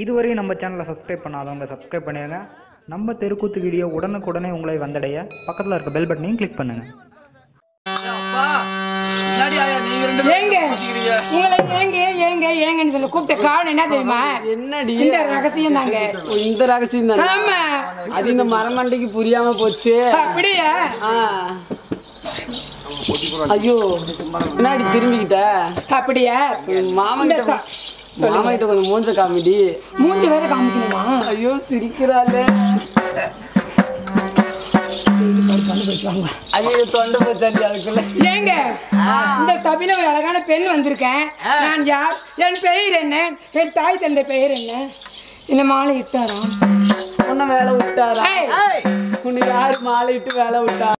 இதுவரையும் நம்ம சேனலை சப்ஸ்கிரைப் பண்ணாதவங்க சப்ஸ்கிரைப் பண்ணிடுங்க. நம்ம தெருக்கூத்து வீடியோ உடனுக்குடனே உங்களை வந்தடைய பக்கத்தில் இருக்க பெல் பட்டனையும் கிளிக் பண்ணுங்க. மரமண்டைக்கு புரியாம போச்சு. ஐயோ முன்னாடி திரும்பிக்கிட்ட அப்படியா? மாமாகிட்ட கொஞ்சம் மூஞ்ச காமெடி, மூஞ்ச வேற காமிக்கணுமா? ஐயோ சிரிக்கிறாளே. இந்த சபையில ஒரு அழகான பெண் வந்திருக்கேன். நான் யார், என் பெயர் என்ன, என் தாய் தந்தை பெயர் என்ன, என்ன மாலை இட்டாரா, உன்னை வேலை விட்டாரா, உன்னை யாரு மாலை இட்டு வேலை விட்டாரா?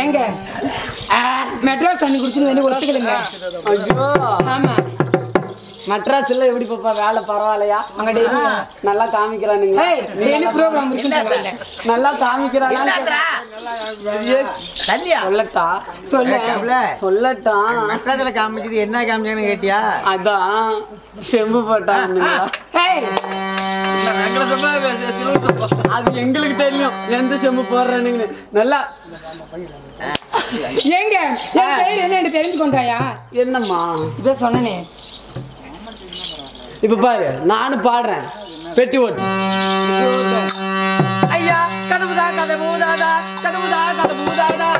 ஏங்க மெட்ராஸ் தண்ணி குடிச்சுன்னு ஒத்துக்கலுங்க. ஐயோ ஆமா, மெட்ராஸ்ல எப்படி பாப்பா வேலை பரவாயில்லையா? அங்க டெய்லி நல்லா காமிக்கிறானுங்க, டெய்லி ப்ரோக்ராம் இருக்குன்னு நல்லா காமிக்கிறானா? சொல்லட்டான். மெட்ராஸ்ல காமிச்சது என்ன காமிச்சான்னு கேட்டியா? அதான் செம்பு போட்டானுங்களா. அது எங்களுக்கு தெரியும் எந்த செம்பு போடுறானுங்க. நல்லா ஏங்க என்ன தெரிஞ்சு கொண்டாயா? என்னம்மா இத சொன்னே? இப்ப பாரு, நானும் பாடுறேன். பெட்டி ஓட்டு ஐயா, கதவுதா கதவுதாதா கதவுதா கதவுதாதா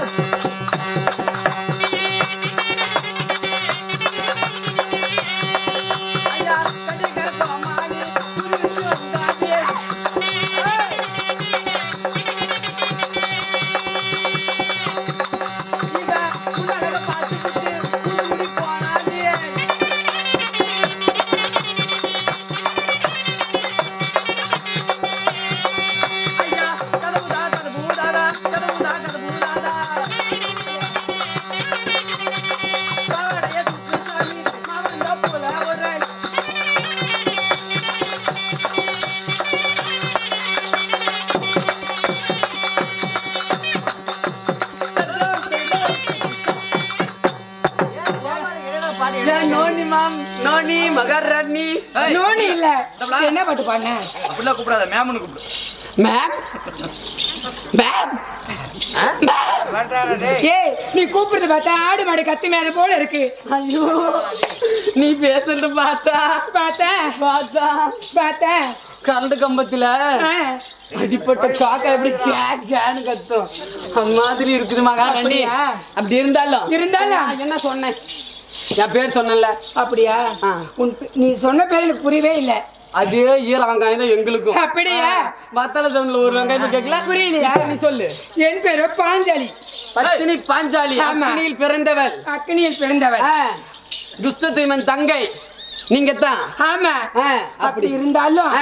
என்ன பாட்டு பாடுன? அப்படிலாம் கூப்பிடாத, மேம்னு கூப்பிடு. மேம் மேம் நீ கூப்பிடுறது பார்த்தா ஆடு மாடு கத்தி மேல போல இருக்கு. ஐயோ நீ பேசுறது பார்த்தா பார்த்தா பார்த்தா பார்த்தா கரண்டு கம்பத்துல அடிப்பட்ட காக்கா எப்படி கேன்னு கத்தும் அந்த மாதிரி இருக்குது மகாராணி. அப்படி இருந்தாலும் இருந்தாலும் என்ன சொன்னேன்? என் பேர் சொன்னல. அப்படியா? நீ சொன்ன பேர் எனக்கு புரியவே இல்லை. அதே ஈர வெங்காயம் தான் எங்களுக்கும். அப்படியா? மத்தால சவுண்ட்ல ஒரு வெங்காயம் கேட்கல, புரியலையா? நீ சொல்லு. என் பேரு பாஞ்சாலி, பத்தினி பாஞ்சாலி, அக்னியில் பிறந்தவள், அக்னியில் பிறந்தவள், துஷ்ட தூய்மன் தங்கை நீங்க தான். ஆமா, அப்படி இருந்தாலும்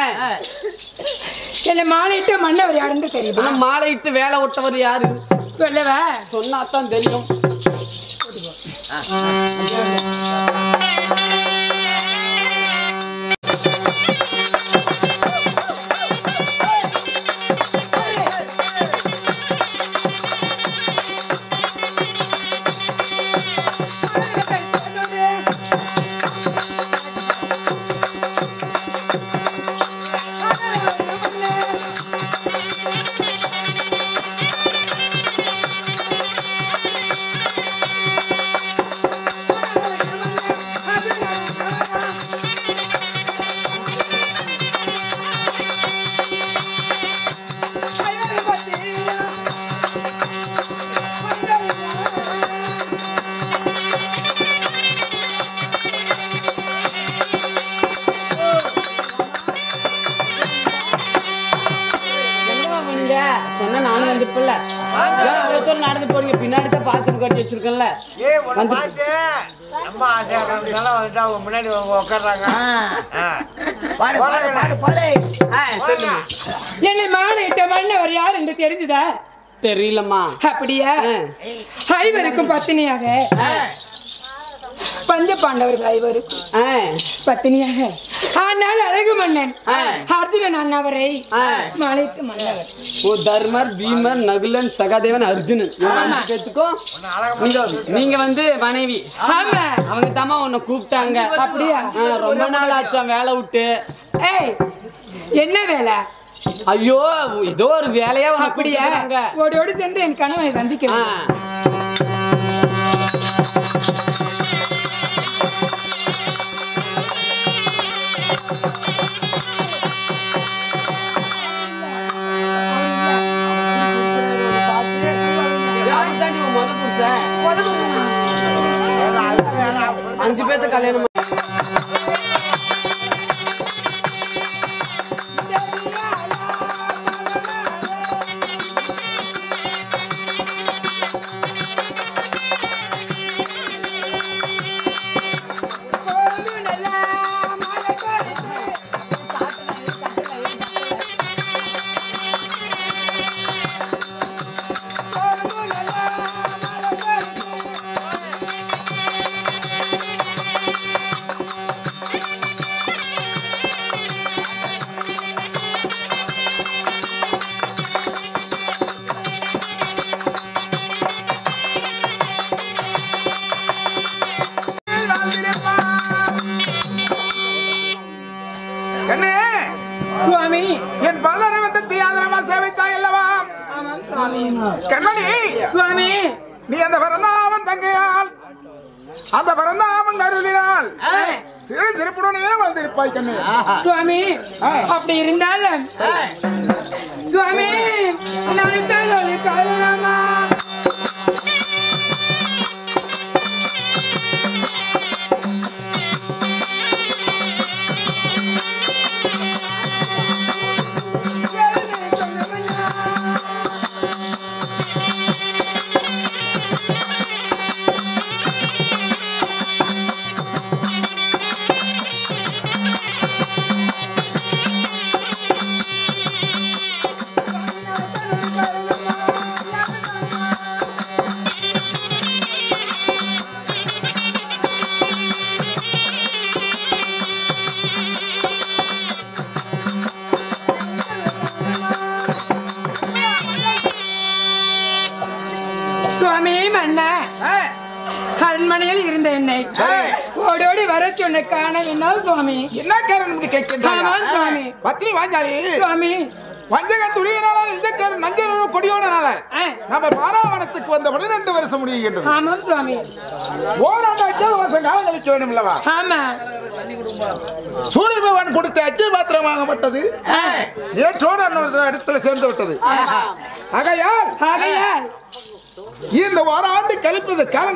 என்ன மாலையிட்டு மன்னவர் யாருன்னு தெரியுமா? மாலையிட்டு வேலை விட்டவர் யாரு சொல்லவா? சொன்னாத்தான் தெரியும். நடந்து போறீங்க, பின்னாடி தான் பாத்திரம் கட்டி வச்சிருக்கேன்ல. அம்மா ஆசையாளர்கள்லாம் வந்துட்டு அவங்க முன்னாடி உட்கார்றாங்க. என்னை மாலையிட்ட மன்னவர் யார் என்று தெரிஞ்சுதா? தெரியலம்மா. அப்படியா? ஐவருக்கும் பத்தினியாக பஞ்ச பாண்டவர்கள் ஐவருக்கும் பத்தினியாக ஆனால் அழகு மன்னன் அர்ஜுனன் அண்ணாவரை மாலைக்கு மன்னவர். ஓ தர்மர் பீமர் நகுலன் சகாதேவன் அர்ஜுனன் நீங்க வந்து மனைவி. ஆமா, அவங்க தாமா உன்னை கூப்பிட்டாங்க. அப்படியா? ரொம்ப நாள் ஆச்சா வேலை விட்டு. ஏய், என்ன வேலை? ஐயோ, ஏதோ ஒரு வேலையா உன அப்படியா ஓடியோடு சென்று என் கணவனை சந்திக்கிறேன். அஞ்சு பேர்த்த கல்யாணம்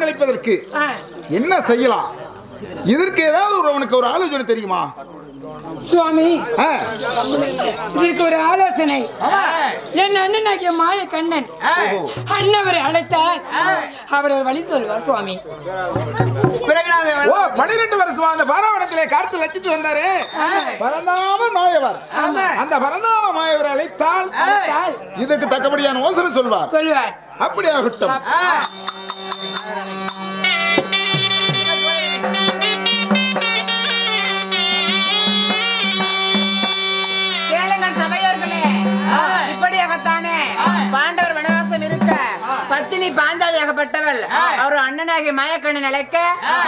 கழிப்பதற்கு என்ன செய்யலாம்? இதற்கு ஏதாவது உனக்கு ஒரு ஆலோசனை தெரியுமா? சுவாமி, இதுக்கு ஒரு ஆலோசனை. என் அண்ணன் ஆகிய மாய கண்ணன் அண்ணவரை அழைத்தார். அவர் ஒரு வழி சொல்வார் சுவாமி. 12 வருஷமா அந்த பாராவணத்திலே காத்து வச்சுட்டு வந்தாரு பரந்தாம மாயவர். அந்த பரந்தாம மாயவர் அழைத்தால் இதற்கு தக்கபடியான யோசனை சொல்வார். அப்படியாகட்டும். இப்படியாகத்தானே பாண்டவர் வனவாசம் இருக்க பத்தினி பாஞ்சாலியாகப்பட்டவள் அவர் அண்ணனாகிய மாயக்கண்ணன் அழைக்க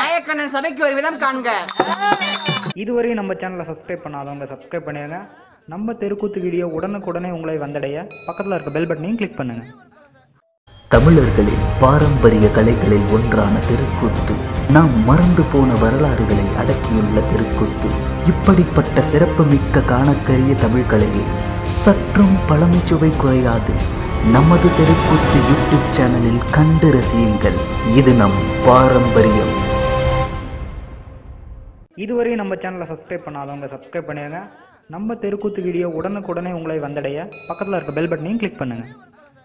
மாயக்கண்ணன் சபைக்கு ஒரு விதம் காண்க. இதுவரையும் நம்ம சேனலை சப்ஸ்கிரைப் பண்ணாதவங்க சப்ஸ்கிரைப் பண்ணிடுங்க. நம்ம தெருக்கூத்து வீடியோ உடனுக்குடனே உங்களை வந்தடைய பக்கத்தில் இருக்க பெல் பட்டனையும் கிளிக் பண்ணுங்க. தமிழர்களின் பாரம்பரிய கலைகளில் ஒன்றான தெருக்கூத்து நாம் மறந்து போன வரலாறுகளை அடக்கியுள்ள தெருக்கூத்து. இப்படிப்பட்ட சிறப்புமிக்க காணக்கரிய தமிழ் கலையில் சற்றும் பழமைச்சுவை குறையாது. நமது தெருக்கூத்து யூடியூப் சேனலில் கண்டு ரசியுங்கள். இது நம் பாரம்பரியம். இதுவரையும் நம்ம சேனலை சப்ஸ்கிரைப் பண்ணாதவங்க சப்ஸ்கிரைப் பண்ணிடுங்க. நம்ம தெருக்கூத்து வீடியோ உடனுக்குடனே உங்களை வந்தடைய பக்கத்தில் இருக்க பெல் பட்டனையும் கிளிக் பண்ணுங்கள்.